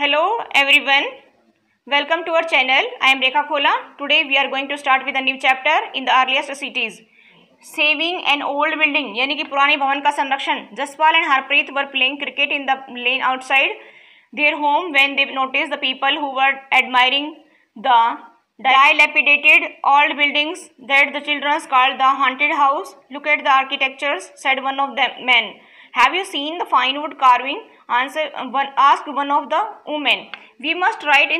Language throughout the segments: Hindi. Hello everyone, welcome to our channel. I am Rekha Khola. Today we are going to start with a new chapter in the earliest cities. Saving an old building यानी कि पुराने भवन का संरक्षण. Jaspal and Harpreet were playing cricket in the lane outside their home when they notice the people who were admiring the dilapidated old buildings that the children called the haunted house. Look at the architectures, said one of the men. Have you seen the fine wood carving? Asked one of the women. We must write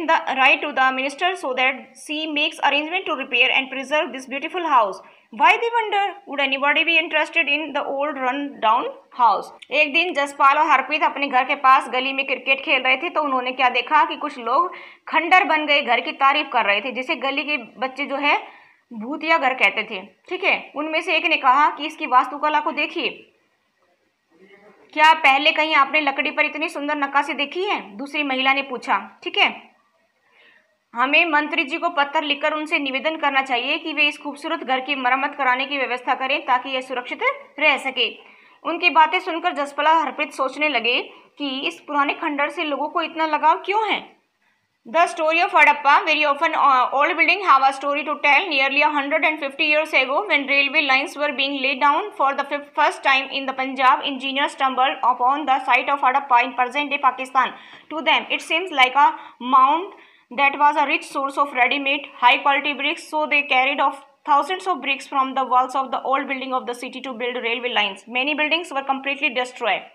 to the minister so that she makes arrangement to repair and preserve this beautiful house. Why they wonder? Would anybody be interested in the old run down house? एक दिन जसपाल और हरप्रीत अपने घर के पास गली में क्रिकेट खेल रहे थे तो उन्होंने क्या देखा कि कुछ लोग खंडर बन गए घर की तारीफ कर रहे थे, जिसे गली के बच्चे जो है भूतिया घर कहते थे. ठीक है, उनमें से एक ने कहा कि इसकी वास्तुकला को देखिए. क्या पहले कहीं आपने लकड़ी पर इतनी सुंदर नक्काशी देखी है? दूसरी महिला ने पूछा. ठीक है, हमें मंत्री जी को पत्र लिखकर उनसे निवेदन करना चाहिए कि वे इस खूबसूरत घर की मरम्मत कराने की व्यवस्था करें ताकि यह सुरक्षित रह सके. उनकी बातें सुनकर जसपाल हरप्रीत सोचने लगे कि इस पुराने खंडर से लोगों को इतना लगाव क्यों है. The story of Harappa very often old building have a story to tell. Nearly 150 years ago when railway lines were being laid down for the first time in the Punjab, engineers stumbled upon the site of Harappa in present day Pakistan. To them it seems like a mound that was a rich source of ready made high quality bricks, so they carried off thousands of bricks from the walls of the old building of the city to build railway lines. Many buildings were completely destroyed.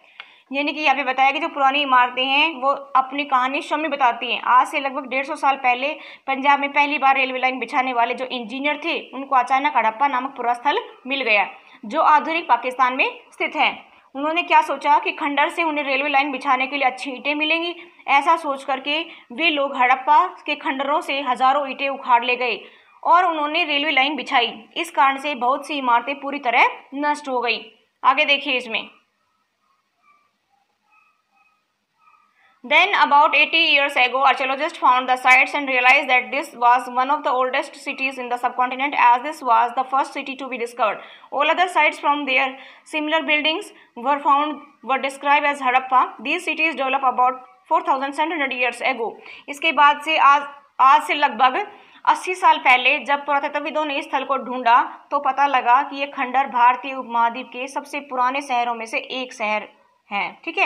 यानी कि यहाँ पे बताया कि जो पुरानी इमारतें हैं वो अपनी कहानी स्वयं बताती हैं. आज से लगभग 150 साल पहले पंजाब में पहली बार रेलवे लाइन बिछाने वाले जो इंजीनियर थे उनको अचानक हड़प्पा नामक पूरा स्थल मिल गया जो आधुनिक पाकिस्तान में स्थित है. उन्होंने क्या सोचा कि खंडर से उन्हें रेलवे लाइन बिछाने के लिए अच्छी ईंटें मिलेंगी. ऐसा सोच करके वे लोग हड़प्पा के खंडरों से हज़ारों ईंटें उखाड़ ले गए और उन्होंने रेलवे लाइन बिछाई. इस कारण से बहुत सी इमारतें पूरी तरह नष्ट हो गई. आगे देखिए इसमें. Then about 80 years ago, archaeologists found the sites and realized that this was one of the oldest cities in the subcontinent, as this was the first city to be discovered. All other sites from there, similar buildings were described as Harappa. These cities developed about 4,700 years ago. इसके बाद से आज से लगभग 80 साल पहले जब पुरातत्वविदों ने इस स्थल को ढूंढा तो पता लगा कि ये खंडर भारतीय उपमहाद्वीप के सबसे पुराने शहरों में से एक शहर है. ठीक है,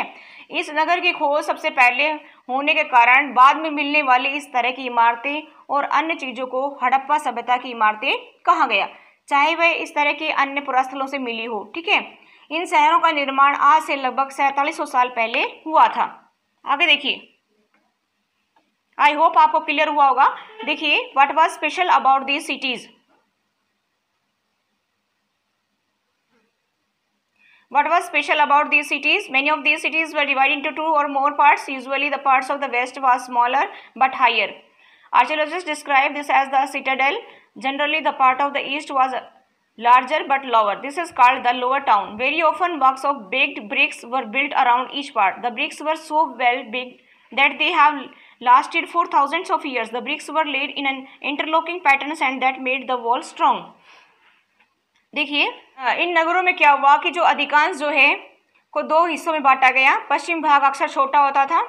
इस नगर की खोज सबसे पहले होने के कारण बाद में मिलने वाली इस तरह की इमारतें और अन्य चीज़ों को हड़प्पा सभ्यता की इमारतें कहा गया, चाहे वह इस तरह के अन्य पुरास्थलों से मिली हो. ठीक है, इन शहरों का निर्माण आज से लगभग 4700 साल पहले हुआ था. आगे देखिए. आई होप आपको क्लियर हुआ होगा. देखिए what was special about these cities. What was special about these cities? Many of these cities were divided into two or more parts. Usually the parts of the west was smaller but higher. Archaeologists describe this as the citadel. Generally the part of the east was larger but lower. This is called the lower town. Very often blocks of baked bricks were built around each part. The bricks were so well baked that they have lasted for thousands of years. The bricks were laid in an interlocking patterns and that made the wall strong. देखिए इन नगरों में क्या हुआ कि जो अधिकांश जो है को दो हिस्सों में बांटा गया. पश्चिम भाग अक्सर छोटा होता था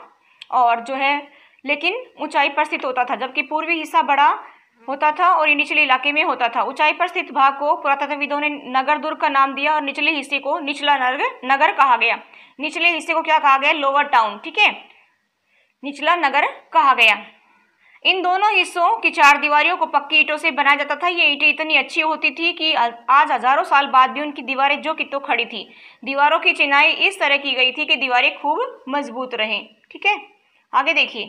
और जो है लेकिन ऊंचाई पर स्थित होता था, जबकि पूर्वी हिस्सा बड़ा होता था और ये निचले इलाके में होता था. ऊंचाई पर स्थित भाग को पुरातत्वविदों ने नगर दुर्ग का नाम दिया और निचले हिस्से को निचला नगर कहा गया. निचले हिस्से को क्या कहा गया? Lower town. ठीक है, निचला नगर कहा गया. इन दोनों हिस्सों की चार दीवारियों को पक्की ईंटों से बनाया जाता था. ये ईंटें इतनी अच्छी होती थी कि आज हजारों साल बाद भी उनकी दीवारें जो कि तो खड़ी थी. दीवारों की चिनाई इस तरह की गई थी कि दीवारें खूब मजबूत रहें. ठीक है, आगे देखिए.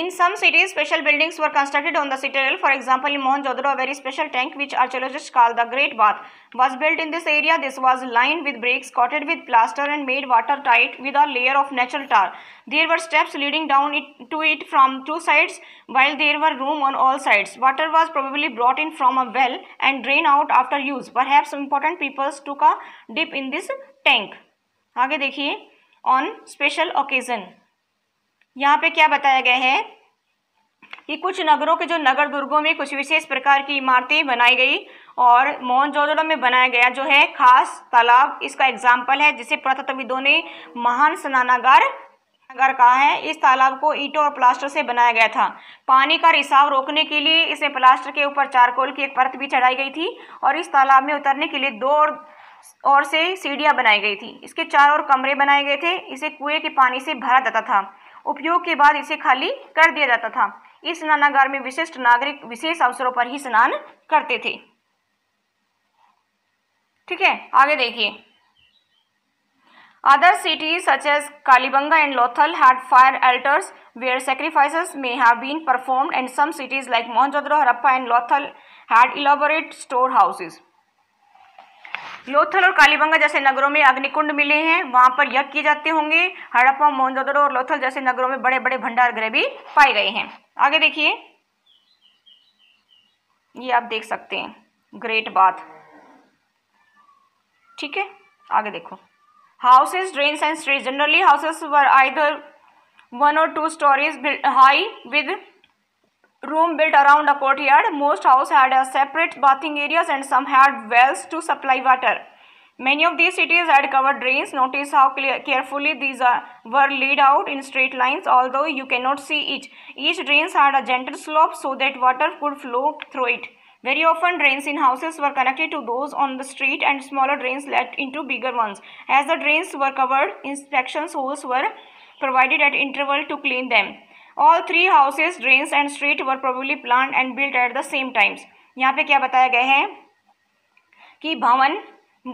In some cities, special buildings were constructed on the citadel. For example, in Mohenjo-daro, a very special tank, which archaeologists call the Great Bath, was built in this area. This was lined with bricks, coated with plaster, and made watertight with a layer of natural tar. There were steps leading down to it from two sides, while there were room on all sides. Water was probably brought in from a well and drained out after use. Perhaps important peoples took a dip in this tank. आगे देखिए, on special occasion. यहाँ पे क्या बताया गया है कि कुछ नगरों के जो नगर दुर्गों में कुछ विशेष प्रकार की इमारतें बनाई गई और मोहनजोदड़ो में बनाया गया जो है खास तालाब इसका एग्जाम्पल है, जिसे पुरातत्वविदों ने महान स्नानागार घर का है। इस तालाब को ईंटों और प्लास्टर से बनाया गया था। पानी का रिसाव रोकने के लिए इसे प्लास्टर के ऊपर चारकोल की एक परत भी चढ़ाई गई थी और इस तालाब में उतरने के लिए दो और से सीढ़ियां बनाई गई थी। इसके चारों ओर कमरे बनाए गए थे। इसे कुएं के पानी से भरा जाता था। उपयोग के बाद इसे खाली कर दिया जाता था। इस स्नानागार में विशिष्ट नागरिक विशेष अवसरों पर ही स्नान करते थे। ठीक है, आगे देखिए। Other cities such as Kalibangan and Lothal had fire altars where sacrifices may have been performed and some cities like Mohenjodaro, Harappa and Lothal had elaborate store houses. Lothal और कालीबंगा जैसे नगरों में अग्निकुंड मिले हैं, वहाँ पर यज्ञ किए जाते होंगे। हड़प्पा, मोहनजोदड़ो और लोथल जैसे नगरों में बड़े बड़े भंडार गृह भी पाए गए हैं। आगे देखिए, ये आप देख सकते हैं ग्रेट बाथ। ठीक है, आगे देखो। Houses, drains and street. Generally houses were either 1 or 2 storeys high with room built around a courtyard. Most house had a separate bathing areas and some had wells to supply water. Many of these cities had covered drains. Notice how carefully these were laid out in straight lines, although you cannot see each drains had a gentle slope so that water could flow through it. Very often drains in houses were connected to those on the street and smaller drains led into bigger ones. As the drains were covered, inspection holes were provided at interval to clean them. All three houses, drains and street were probably planned and built at the same times. यहाँ पे क्या बताया गया है कि भवन,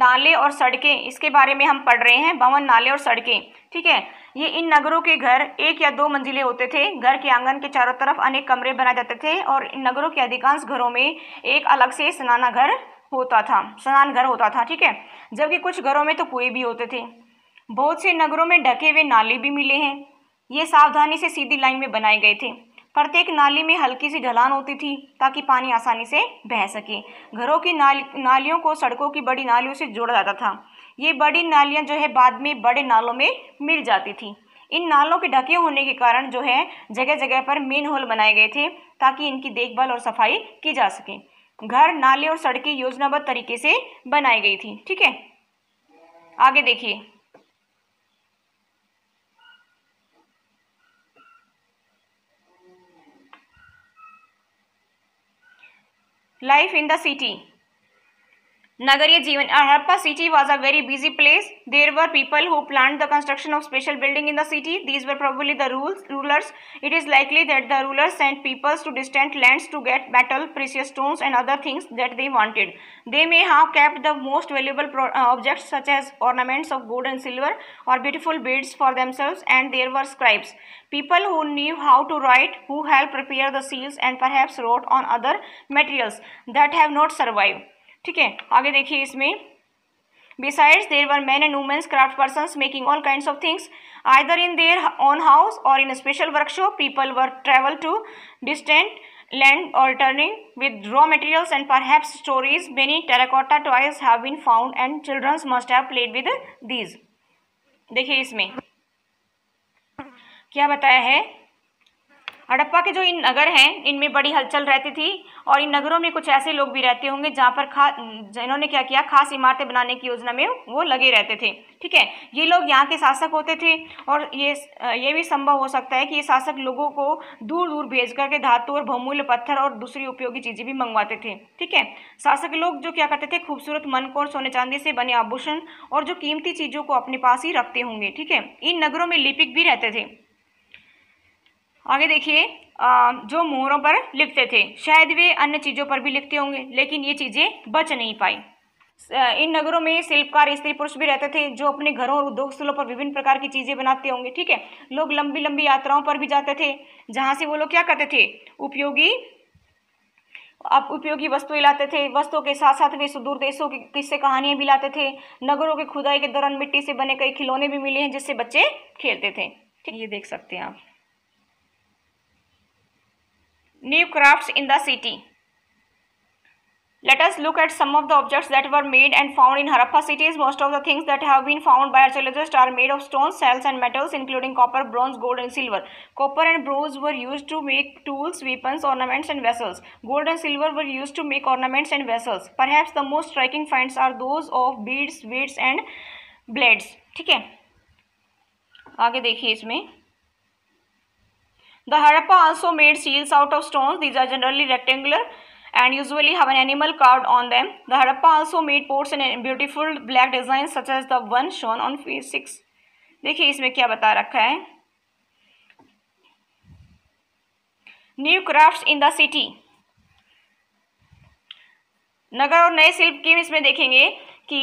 नाले और सड़कें, इसके बारे में हम पढ़ रहे हैं। भवन, नाले और सड़कें, ठीक है। ये इन नगरों के घर 1 या 2 मंजिले होते थे। घर के आंगन के चारों तरफ अनेक कमरे बनाए जाते थे और इन नगरों के अधिकांश घरों में एक अलग से स्नान घर होता था। ठीक है, जबकि कुछ घरों में तो कुएं भी होते थे। बहुत से नगरों में ढके हुए नाले भी मिले हैं। ये सावधानी से सीधी लाइन में बनाए गए थे। प्रत्येक नाली में हल्की सी ढलान होती थी ताकि पानी आसानी से बह सके। घरों की नालियों को सड़कों की बड़ी नालियों से जोड़ा जाता था। ये बड़ी नालियाँ जो है बाद में बड़े नालों में मिल जाती थी। इन नालों के ढके होने के कारण जो है जगह जगह पर मेन होल बनाए गए थे ताकि इनकी देखभाल और सफाई की जा सके। घर, नाले और सड़कें योजनाबद्ध तरीके से बनाई गई थी। ठीक है, आगे देखिए। Life in the city. नगरीय जीवन। Harappa city was a very busy place. There were people who plan the construction of special building in the city. These were probably the rulers. It is likely that the rulers sent peoples to distant lands to get metal, precious stones and other things that they wanted. They may have kept the most valuable objects such as ornaments of gold and silver or beautiful beads for themselves, and there were scribes, people who knew how to write, who helped prepare the seals and perhaps wrote on other materials that have not survived. ठीक है, आगे देखिए। इसमें besides there were man and womens craft persons making all kinds of things either in their own house और in special workshop. People were travel to distant land और returning with raw materials and perhaps stories. Many terracotta toys have been found and childrens must have played with these. देखिए, इसमें क्या बताया है। हड़प्पा के जो इन नगर हैं इनमें बड़ी हलचल रहती थी और इन नगरों में कुछ ऐसे लोग भी रहते होंगे जहाँ पर जिन्होंने क्या किया, खास इमारतें बनाने की योजना में वो लगे रहते थे। ठीक है, ये लोग यहाँ के शासक होते थे और ये भी संभव हो सकता है कि ये शासक लोगों को दूर दूर भेज करके धातु और बहुमूल्य पत्थर और दूसरी उपयोगी चीज़ें भी मंगवाते थे। ठीक है, शासक लोग जो क्या करते थे, खूबसूरत मनको और सोने चांदी से बने आभूषण और जो कीमती चीज़ों को अपने पास ही रखते होंगे। ठीक है, इन नगरों में लिपिक भी रहते थे। आगे देखिए, जो मोहरों पर लिखते थे, शायद वे अन्य चीज़ों पर भी लिखते होंगे लेकिन ये चीज़ें बच नहीं पाई। इन नगरों में शिल्पकार स्त्री पुरुष भी रहते थे जो अपने घरों और उद्योग स्थलों पर विभिन्न प्रकार की चीज़ें बनाते होंगे। ठीक है, लोग लंबी लंबी यात्राओं पर भी जाते थे जहाँ से वो लोग क्या करते थे, उपयोगी वस्तुएं लाते थे। वस्तुओं के साथ साथ वे सुदूर देशों की किस्से कहानियाँ भी लाते थे। नगरों की खुदाई के दौरान मिट्टी से बने कई खिलौने भी मिले हैं जिससे बच्चे खेलते थे। ठीक, ये देख सकते हैं आप। New crafts in the city. Let us look at some of the objects that were made and found in Harappa cities. Most of the things that have been found by archaeologists are made of stones, shells and metals including copper, bronze, gold and silver. Copper and bronze were used to make tools, weapons, ornaments and vessels. Gold and silver were used to make ornaments and vessels. Perhaps the most striking finds are those of beads, weights and blades. ठीक है, आगे देखिए। इसमें The Harappa also made shields out of stones. These are generally rectangular and usually have an animal carved on them. The Harappa also made pots and beautiful black designs such as the one shown on page 6. देखिए इसमें क्या बता रखा है. New crafts in the city. नगर और नए शिल्प की इसमें देखेंगे कि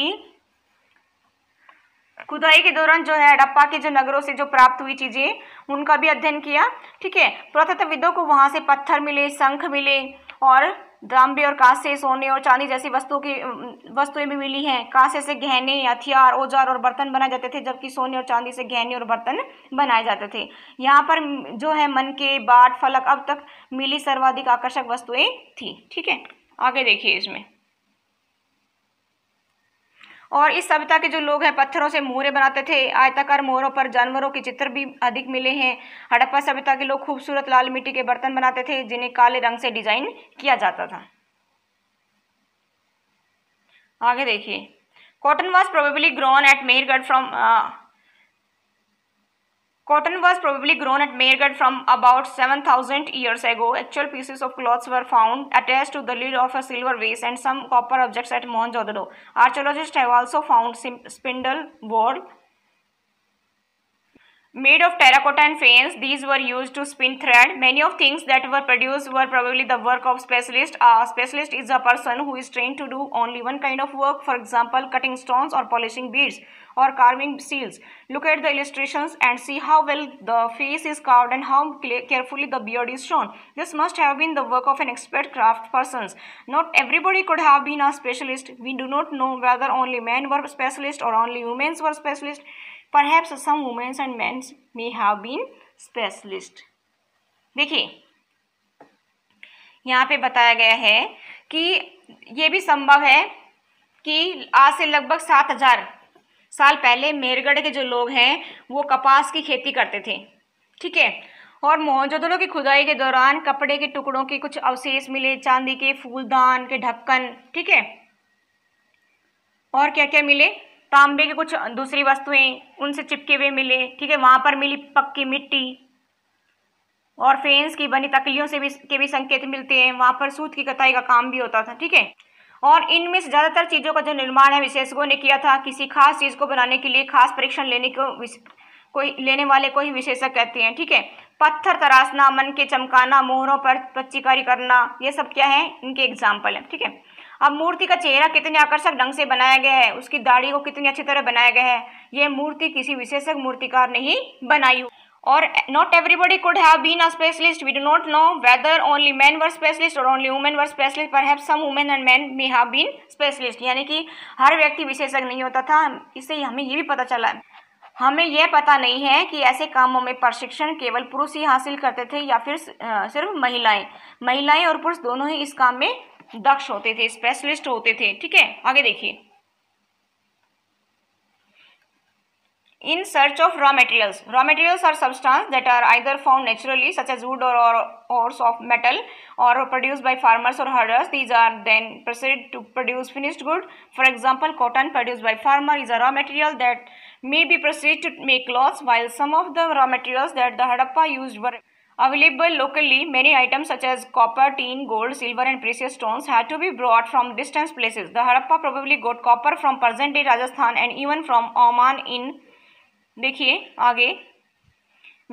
खुदाई के दौरान जो है हड़प्पा के जो नगरों से जो प्राप्त हुई चीज़ें उनका भी अध्ययन किया. ठीक है, पुरातत्वविदों को वहाँ से पत्थर मिले, शंख मिले और तांबे और कांसे, सोने और चांदी जैसी वस्तुएं भी मिली हैं. कांसे से गहने, हथियार, औजार और बर्तन बनाए जाते थे, जबकि सोने और चांदी से गहने और बर्तन बनाए जाते थे. यहाँ पर जो है मन के बाट, फलक अब तक मिली सर्वाधिक आकर्षक वस्तुएँ थी. ठीक है, आगे देखिए इसमें. और इस सभ्यता के जो लोग हैं पत्थरों से मोहरे बनाते थे. आयताकार मोहरों पर जानवरों के चित्र भी अधिक मिले हैं. हड़प्पा सभ्यता के लोग खूबसूरत लाल मिट्टी के बर्तन बनाते थे जिन्हें काले रंग से डिजाइन किया जाता था. आगे देखिए. Cotton was probably grown at Mehrgarh from about 7,000 years ago. Actual pieces of cloths were found attached to the lid of a silver vase and some copper objects at Mohenjo-daro. Archaeologists have also found spindle board made of terracotta and fans. These were used to spin thread. Many of things that were produced were probably the work of specialist. A specialist is a person who is trained to do only one kind of work. For example, cutting stones or polishing beads. और carving seals. Look at the illustrations and see how well the face is carved and how carefully the beard is shown. This must have been the work of an expert craft persons. Not everybody could have been a specialist. We do not know whether only man were specialist और only womens were specialist. Perhaps some womens and mens may have been specialist. देखिए यहाँ पे बताया गया है कि ये भी संभव है कि आज से लगभग 7,000 साल पहले मेहरगढ़ के जो लोग हैं वो कपास की खेती करते थे. ठीक है, और मोहनजोदड़ो की खुदाई के दौरान कपड़े के टुकड़ों के कुछ अवशेष मिले, चांदी के फूलदान के ढक्कन. ठीक है, और क्या क्या मिले, तांबे के कुछ दूसरी वस्तुएं उनसे चिपके हुए मिले. ठीक है, वहाँ पर मिली पक्की मिट्टी और फेंस की बनी तकलियों से भी संकेत मिलते हैं. वहाँ पर सूत की कताई का काम भी होता था. ठीक है, और इनमें से ज़्यादातर चीज़ों का जो निर्माण है विशेषज्ञों ने किया था. किसी खास चीज़ को बनाने के लिए खास परीक्षण लेने वाले को ही विशेषज्ञ कहते हैं. ठीक है, पत्थर तराशना, मन के चमकाना, मोहरों पर प्रचिकारी करना, ये सब क्या है, इनके एग्जाम्पल हैं. ठीक है, अब मूर्ति का चेहरा कितने आकर्षक ढंग से बनाया गया है, उसकी दाढ़ी को कितनी अच्छी तरह बनाया गया है, ये मूर्ति किसी विशेषज्ञ मूर्तिकार ने ही बनाई. और not everybody could have been a specialist. We do not know whether only man were specialist और only women were specialist. Perhaps some women and man may have been specialist. यानी कि हर व्यक्ति विशेषज्ञ नहीं होता था. इससे हमें ये भी पता चला, हमें यह पता नहीं है कि ऐसे कामों में प्रशिक्षण केवल पुरुष ही हासिल करते थे या फिर सिर्फ महिलाएं और पुरुष दोनों ही इस काम में दक्ष होते थे, स्पेशलिस्ट होते थे. ठीक है, आगे देखिए. In search of raw materials. Raw materials are substances that are either found naturally, such as wood or ores of metal, or produced by farmers or herders. These are then proceeded to produce finished good. For example, cotton produced by farmer is a raw material that may be proceeded to make clothes. While some of the raw materials that the Harappa used were available locally, many items such as copper, tin, gold, silver, and precious stones had to be brought from distant places. The Harappa probably got copper from present-day Rajasthan and even from Oman in. देखिए आगे.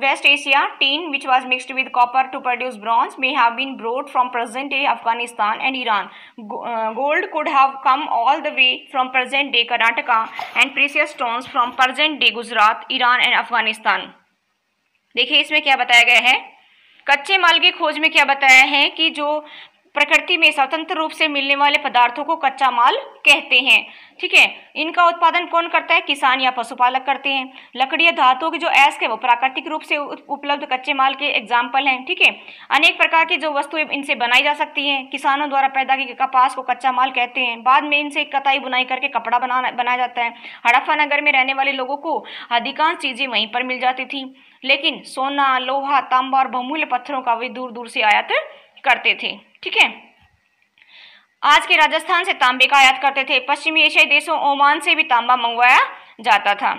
West Asia. Tin which was mixed with copper to produce bronze may have been brought from present day Afghanistan and Iran. Gold could have come all the way from present day Karnataka and precious stones from present day Gujarat, Iran and Afghanistan. देखिए इसमें क्या बताया गया है. कच्चे माल की खोज में क्या बताया है कि जो प्रकृति में स्वतंत्र रूप से मिलने वाले पदार्थों को कच्चा माल कहते हैं. ठीक है, इनका उत्पादन कौन करता है, किसान या पशुपालक करते हैं. लकड़ी या धातुओं की जो अयस्क है वो प्राकृतिक रूप से उपलब्ध कच्चे माल के एग्जाम्पल हैं. ठीक है, अनेक प्रकार की जो वस्तुएं इनसे बनाई जा सकती हैं. किसानों द्वारा पैदा की कपास को कच्चा माल कहते हैं. बाद में इनसे कताई बुनाई करके कपड़ा बनाया जाता है. हड़प्पा नगर में रहने वाले लोगों को अधिकांश चीज़ें वहीं पर मिल जाती थी, लेकिन सोना, लोहा, तांबा और बहुमूल्य पत्थरों का वे दूर दूर से आयात करते थे. ठीक है, आज के राजस्थान से तांबे का आयात करते थे. पश्चिमी एशियाई देशों ओमान से भी तांबा मंगवाया जाता था.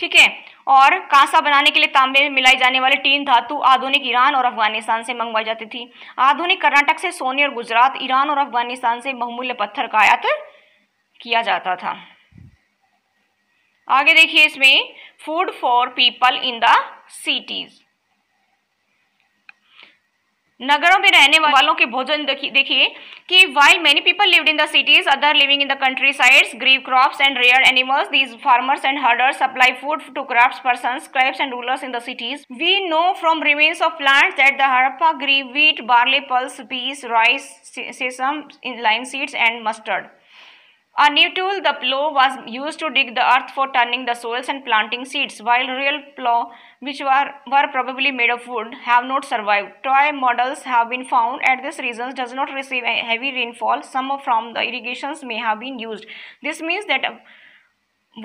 ठीक है, और कांसा बनाने के लिए तांबे में मिलाई जाने वाली तीन धातु आधुनिक ईरान और अफगानिस्तान से मंगवाई जाती थी। आधुनिक कर्नाटक से सोने और गुजरात, ईरान और अफगानिस्तान से बहुमूल्य पत्थर का आयात किया जाता था। आगे देखिए इसमें food for people in the cities, नगरों में रहने वालों के भोजन। देखिए कि while many people lived in the cities, other living in the countrysides grew crops and reared animals. These farmers and herders supply food to craftspersons, scribes and rulers in the cities. We know from remains of plants that the Harappa grew wheat, barley, pulse, peas, rice, sesame, lime seeds and mustard. A new tool, the plough, was used to dig the earth for turning the soils and planting seeds, while real plough, which were probably made of wood, have not survived. Toy models have been found at this region does not receive a heavy rainfall. Some from the irrigations may have been used. This means that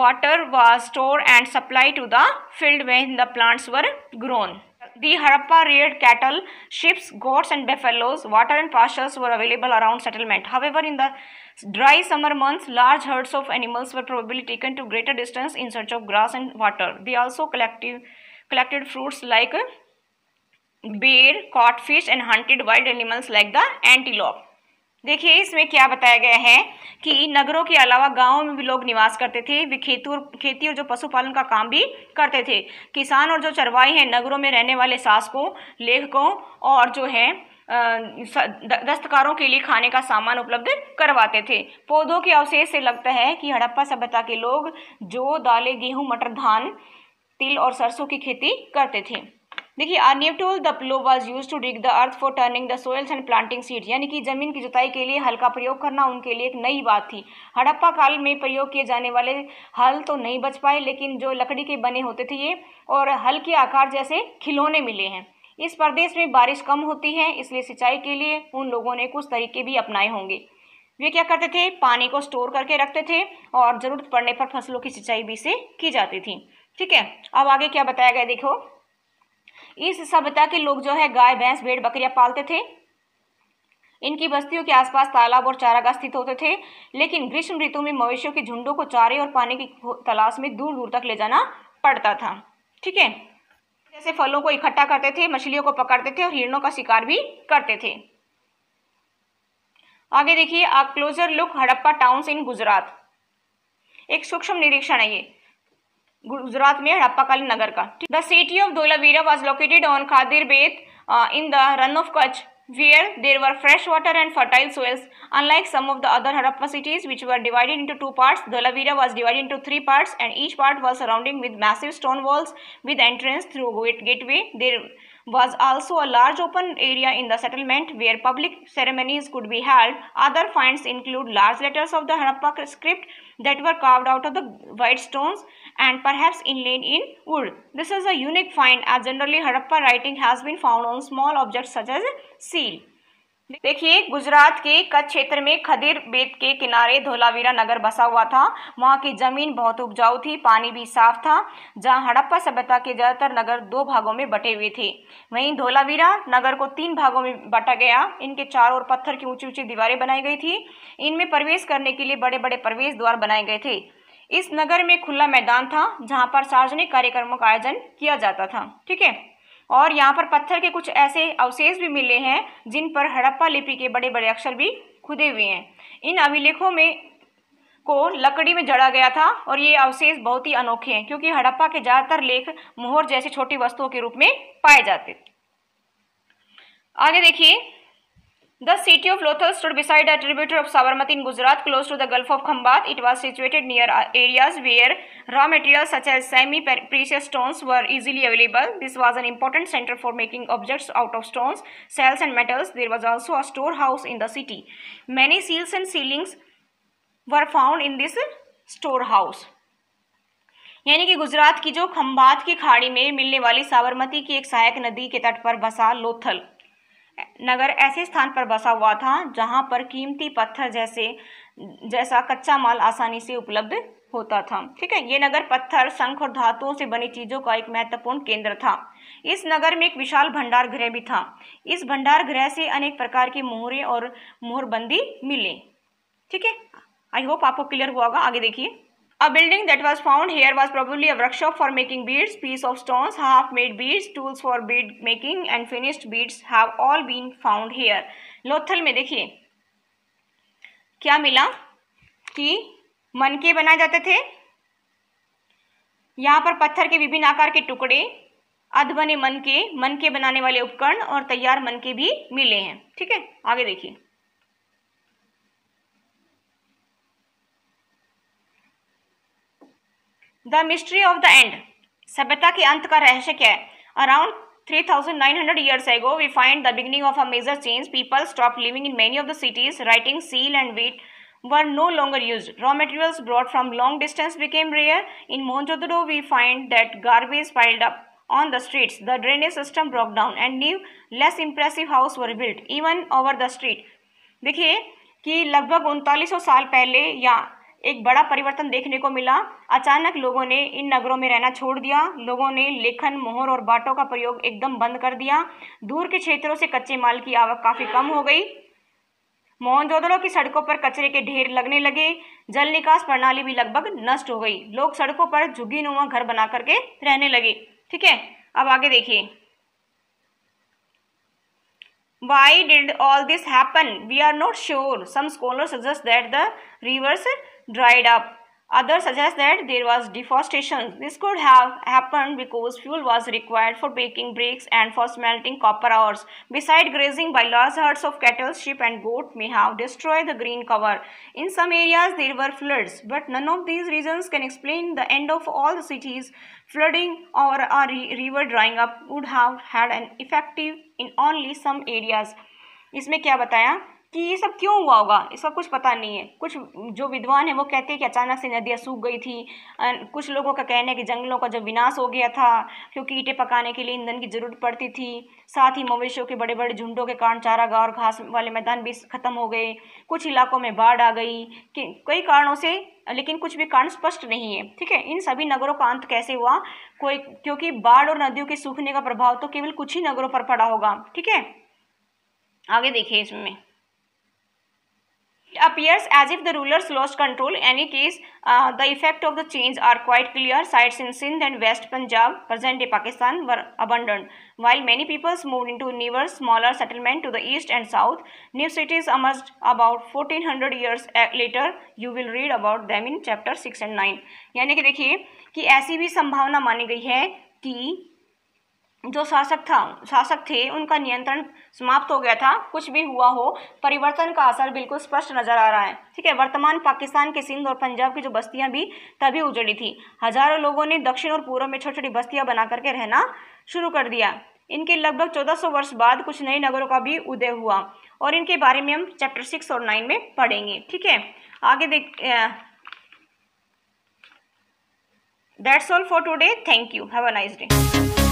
water was stored and supplied to the field when the plants were grown. The Harappa reared cattle, sheep, goats and buffaloes. Water and pastures were available around settlement. However, in the dry summer months, large herds of animals were probably taken to greater distance in search of grass and water. They also collected fruits like bear, caught fish and hunted wild animals like the antelope. देखिए इसमें क्या बताया गया है कि नगरों के अलावा गांवों में भी लोग निवास करते थे। वे खेती और जो पशुपालन का काम भी करते थे। किसान और जो चरवाही हैं नगरों में रहने वाले शासकों, लेखकों और जो है दस्तकारों के लिए खाने का सामान उपलब्ध करवाते थे। पौधों के अवशेष से लगता है कि हड़प्पा सभ्यता के लोग जौ, दालें, गेहूँ, मटर, धान, तिल और सरसों की खेती करते थे। देखिए a new tool the plough was use to dig the earth for turning the soils and planting seeds, यानी कि जमीन की जुताई के लिए हल का प्रयोग करना उनके लिए एक नई बात थी। हड़प्पा काल में प्रयोग किए जाने वाले हल तो नहीं बच पाए, लेकिन जो लकड़ी के बने होते थे ये और हल के आकार जैसे खिलौने मिले हैं। इस प्रदेश में बारिश कम होती है, इसलिए सिंचाई के लिए उन लोगों ने कुछ तरीके भी अपनाए होंगे। वे क्या करते थे, पानी को स्टोर करके रखते थे और ज़रूरत पड़ने पर फसलों की सिंचाई भी से की जाती थी। ठीक है, अब आगे क्या बताया गया देखो। इस सभ्यता के लोग जो है गाय, भैंस, भेड़, बकरियां पालते थे। इनकी बस्तियों के आसपास तालाब और चारागाह स्थित होते थे, लेकिन ग्रीष्म ऋतु में मवेशियों के झुंडों को चारे और पानी की तलाश में दूर दूर तक ले जाना पड़ता था। ठीक है, जैसे फलों को इकट्ठा करते थे, मछलियों को पकड़ते थे और हिरणों का शिकार भी करते थे। आगे देखिए a closer look Harappa towns in Gujarat, एक सूक्ष्म निरीक्षण है ये गुजरात में हड़प्पा कालीन नगर का। The city of Dholavira was located on Khadir Bet in the Rann of Kutch where there were fresh water and fertile soils unlike some of the other Harappa cities which were divided into two parts. Dholavira was divided into three parts and each part was surrounding with massive stone walls with entrance through gateway. There was also a large open area in the settlement where public ceremonies could be held. Other finds include large letters of the Harappa script that were carved out of the white stones and perhaps inlaid in wood. This is a unique find as generally Harappa writing has been found on small objects such as seal. देखिए गुजरात के कच्छ क्षेत्र में खदीर बेट के किनारे धोलावीरा नगर बसा हुआ था। वहाँ की जमीन बहुत उपजाऊ थी, पानी भी साफ था। जहाँ हड़प्पा सभ्यता के ज़्यादातर नगर दो भागों में बटे हुए थे, वहीं धोलावीरा नगर को तीन भागों में बांटा गया। इनके चारों ओर पत्थर की ऊंची ऊंची दीवारें बनाई गई थी। इनमें प्रवेश करने के लिए बड़े बड़े प्रवेश द्वार बनाए गए थे। इस नगर में खुला मैदान था जहाँ पर सार्वजनिक कार्यक्रमों का आयोजन किया जाता था। ठीक है, और यहाँ पर पत्थर के कुछ ऐसे अवशेष भी मिले हैं जिन पर हड़प्पा लिपि के बड़े बड़े अक्षर भी खुदे हुए हैं। इन अभिलेखों में को लकड़ी में जड़ा गया था और ये अवशेष बहुत ही अनोखे हैं क्योंकि हड़प्पा के ज़्यादातर लेख मोहर जैसी छोटी वस्तुओं के रूप में पाए जाते थे। आगे देखिए the city of Lothal stood beside a tributary of Sabarmati in Gujarat close to the gulf of Khambhat. It was situated near areas where raw material such as semi precious stones were easily available. This was an important centre for making objects out of stones, shells and metals. There was also a store house in the city. Many seals and sealings were found in this store house. यानी कि गुजरात की जो खंभात की खाड़ी में मिलने वाली साबरमती की एक सहायक नदी के तट पर बसा लोथल नगर ऐसे स्थान पर बसा हुआ था जहां पर कीमती पत्थर जैसा कच्चा माल आसानी से उपलब्ध होता था। ठीक है, ये नगर पत्थर, शंख और धातुओं से बनी चीज़ों का एक महत्वपूर्ण केंद्र था। इस नगर में एक विशाल भंडार गृह भी था। इस भंडार गृह से अनेक प्रकार की मोहरें और मोहरबंदी मिले। ठीक है, आई होप आपको क्लियर हुआ होगा। आगे देखिए A building that was found here was probably a workshop for making beads. Piece of stones, half-made beads, tools for bead making, and finished beads have all been found here. Lothal में देखिए क्या मिला कि मनके बनाए जाते थे। यहाँ पर पत्थर के विभिन्न आकार के टुकड़े, अध बने मनके बनाने वाले उपकरण और तैयार मनके भी मिले हैं। ठीक है, आगे देखिए। The mystery of the end, सभ्यता के अंत का रहस्य क्या है। Around 3,900 years ago, we find the beginning of a major change. People stopped living in many of the cities. Writing, seal, and wheat were no longer used. Raw materials brought from long distance became rare. In Mohenjo-daro, we find that garbage piled up on the streets. The drainage system broke down, and new, less impressive houses were built, even over the street. देखिए कि लगभग 3900 साल पहले या एक बड़ा परिवर्तन देखने को मिला। अचानक लोगों ने इन नगरों में रहना छोड़ दिया। लोगों ने लेखन, मोहर और बाटों का प्रयोग एकदम बंद कर दिया। दूर के क्षेत्रों से कच्चे माल की आवक काफ़ी कम हो गई। मोहनजोदड़ो की सड़कों पर कचरे के ढेर लगने लगे। जल निकास प्रणाली भी लगभग नष्ट हो गई। लोग सड़कों पर झुग्गीनुमा घर बना करके रहने लगे। ठीक है, अब आगे देखिए। Why did all this happen? We are not sure. Some scholars suggest that the rivers dried up. Others suggest that there was deforestation. This could have happened because fuel was required for making bricks and for smelting copper ores. Besides, grazing by large herds of cattle, sheep and goat may have destroyed the green cover. In some areas there were floods, but none of these reasons can explain the end of all the cities. Flooding or a river drying up would have had an effect in only some areas. इसमें क्या बताया कि ये सब क्यों हुआ होगा, इसका कुछ पता नहीं है। कुछ जो विद्वान हैं वो कहते हैं कि अचानक से नदियाँ सूख गई थी। कुछ लोगों का कहना है कि जंगलों का जो विनाश हो गया था, क्योंकि ईंटें पकाने के लिए ईंधन की जरूरत पड़ती थी। साथ ही मवेशियों के बड़े बड़े झुंडों के कारण चारागाह और घास वाले मैदान भी खत्म हो गए। कुछ इलाकों में बाढ़ आ गई कई कारणों से, लेकिन कुछ भी कारण स्पष्ट नहीं है। ठीक है, इन सभी नगरों का अंत कैसे हुआ, कोई क्योंकि बाढ़ और नदियों के सूखने का प्रभाव तो केवल कुछ ही नगरों पर पड़ा होगा। ठीक है, आगे देखिए। इसमें It appears as if the rulers lost control. In any case, the effect of the change are quite clear. Sites in Sind and West Punjab, present-day Pakistan, were abandoned, while many peoples moved into newer, smaller settlement to the east and south. New cities emerged about 1400 years later. You will read about them in chapter 6 and 9. यानी कि देखिए कि ऐसी भी संभावना मानी गई है कि जो शासक थे उनका नियंत्रण समाप्त हो गया था। कुछ भी हुआ हो, परिवर्तन का असर बिल्कुल स्पष्ट नजर आ रहा है। ठीक है, वर्तमान पाकिस्तान के सिंध और पंजाब की जो बस्तियां भी तभी उजड़ी थी। हजारों लोगों ने दक्षिण और पूर्व में छोटी छोटी बस्तियां बना करके रहना शुरू कर दिया। इनके लगभग 1400 वर्ष बाद कुछ नए नगरों का भी उदय हुआ, और इनके बारे में हम चैप्टर 6 और 9 में पढ़ेंगे। ठीक है, आगे देख। That's all for today, thank you, have a nice day.